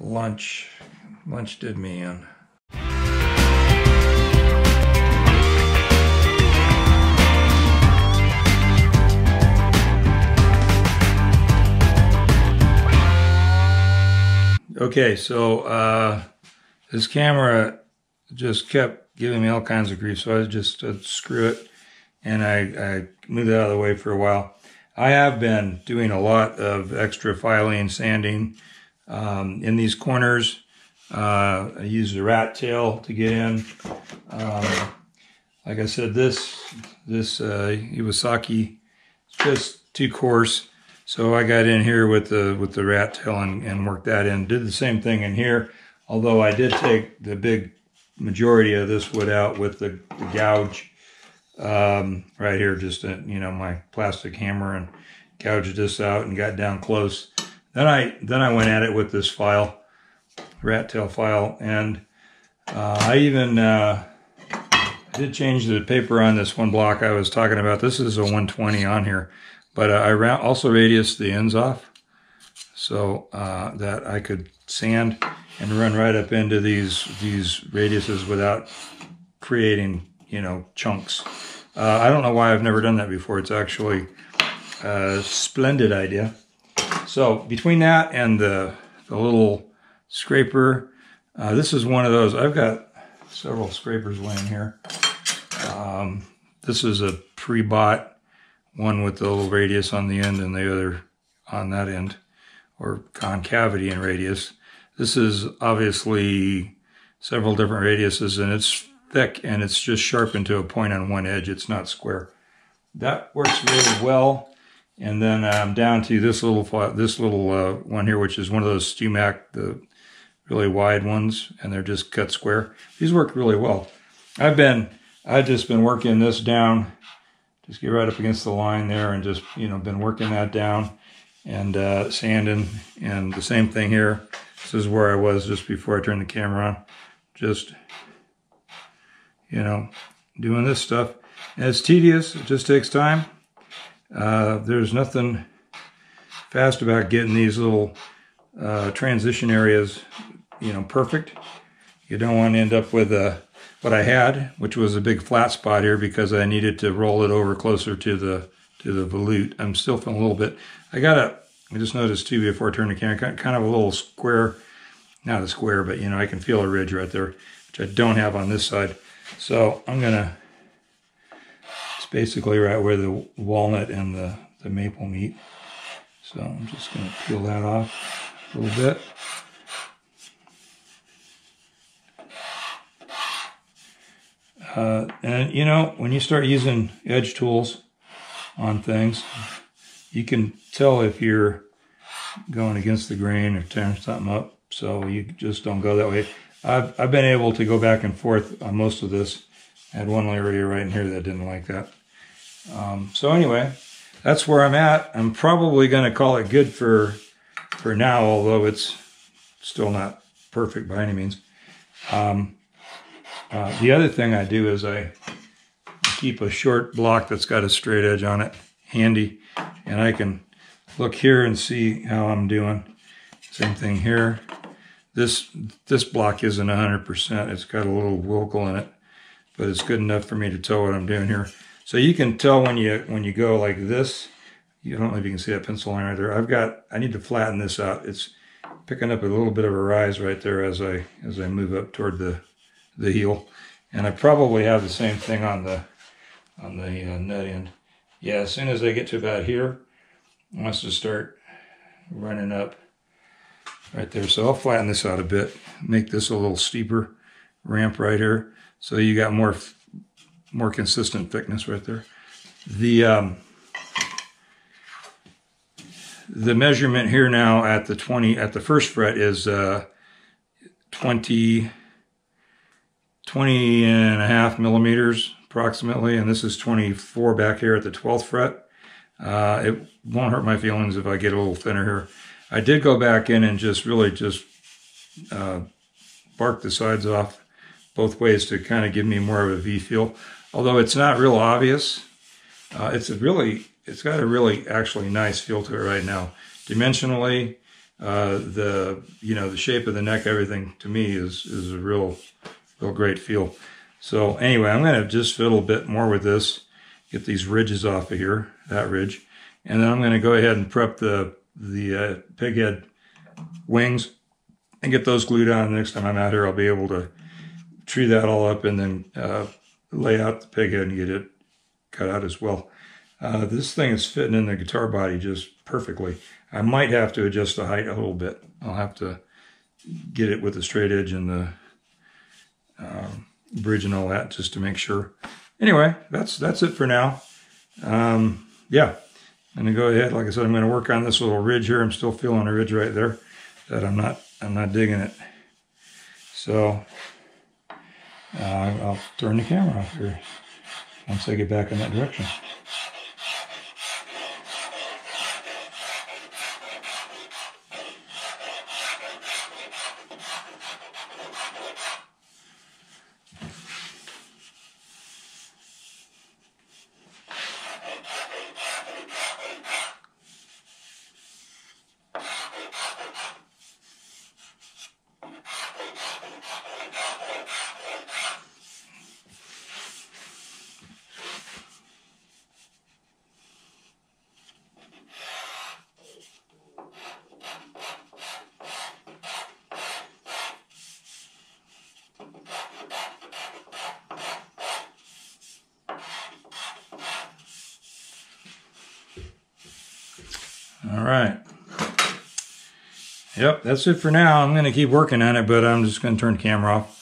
Lunch did me in. Okay, so this camera just kept giving me all kinds of grief, so I just screw it, and I moved it out of the way for a while. I have been doing a lot of extra filing, sanding in these corners. I use the rat tail to get in. Like I said, this Iwasaki is just too coarse. So I got in here with the rat tail and worked that in. Did the same thing in here, although I did take the big majority of this wood out with the gouge right here. Just my plastic hammer and gouged this out and got down close. Then I went at it with this file, rat tail file, and I even did change the paper on this one block I was talking about. This is a 120 on here. But I also radiused the ends off so that I could sand and run right up into these radiuses without creating, chunks. I don't know why I've never done that before. It's actually a splendid idea. So between that and the little scraper, this is one of those. I've got several scrapers laying here. This is a pre-bought. One with the little radius on the end and the other on that end, or concavity and radius. This is obviously several different radiuses, and it's thick and it's just sharpened to a point on one edge. It's not square. That works really well. And then I'm down to this little one here, which is one of those StuMac, the really wide ones, and they're just cut square. These work really well. I've just been working this down. Just get right up against the line there and just, been working that down and sanding. And the same thing here. This is where I was just before I turned the camera on. Just, doing this stuff. And it's tedious. It just takes time. There's nothing fast about getting these little transition areas, perfect. You don't want to end up with what I had, which was a big flat spot here, because I needed to roll it over closer to the volute. I'm still feeling a little bit. I just noticed too before I turned the camera, kind of a little square, not a square, but I can feel a ridge right there, which I don't have on this side. So it's basically right where the walnut and the maple meet. So I'm just gonna peel that off a little bit. And when you start using edge tools on things, you can tell if you're going against the grain or tearing something up. So you just don't go that way. I've been able to go back and forth on most of this. I had one area right in here that didn't like that. So anyway, that's where I'm at. I'm probably going to call it good for now, although it's still not perfect by any means. The other thing I do is I keep a short block that's got a straight edge on it handy, and I can look here and see how I'm doing. Same thing here. This block isn't 100%. It's got a little wrinkle in it, but it's good enough for me to tell what I'm doing here. So you can tell when you go like this. I don't know if you can see that pencil line right there. I need to flatten this out. It's picking up a little bit of a rise right there as I move up toward the heel, and I probably have the same thing on the nut end. Yeah, as soon as I get to about here, it wants to start running up right there. So I'll flatten this out a bit, make this a little steeper ramp right here, so you got more consistent thickness right there. The measurement here now at the 20 at the first fret is 20.5 millimeters approximately, and this is 24 back here at the 12th fret. It won't hurt my feelings if I get a little thinner here. I did go back in and just bark the sides off both ways to kind of give me more of a V feel, although it's not real obvious. It's got a really actually nice feel to it right now. Dimensionally, the shape of the neck, everything to me is a real great feel. So anyway, I'm going to just fiddle a bit more with this, get these ridges off of here, that ridge, and then I'm going to go ahead and prep the pig head wings and get those glued on. The next time I'm out here, I'll be able to tree that all up and then lay out the pig head and get it cut out as well. This thing is fitting in the guitar body just perfectly. I might have to adjust the height a little bit. I'll have to get it with the straight edge and the bridge and all that just to make sure. Anyway, that's it for now. Yeah, I'm gonna go ahead. Like I said, I'm gonna work on this little ridge here. I'm still feeling a ridge right there that I'm not digging it. So I'll turn the camera off here once I get back in that direction. All right. Yep, that's it for now. I'm going to keep working on it, but I'm just going to turn the camera off.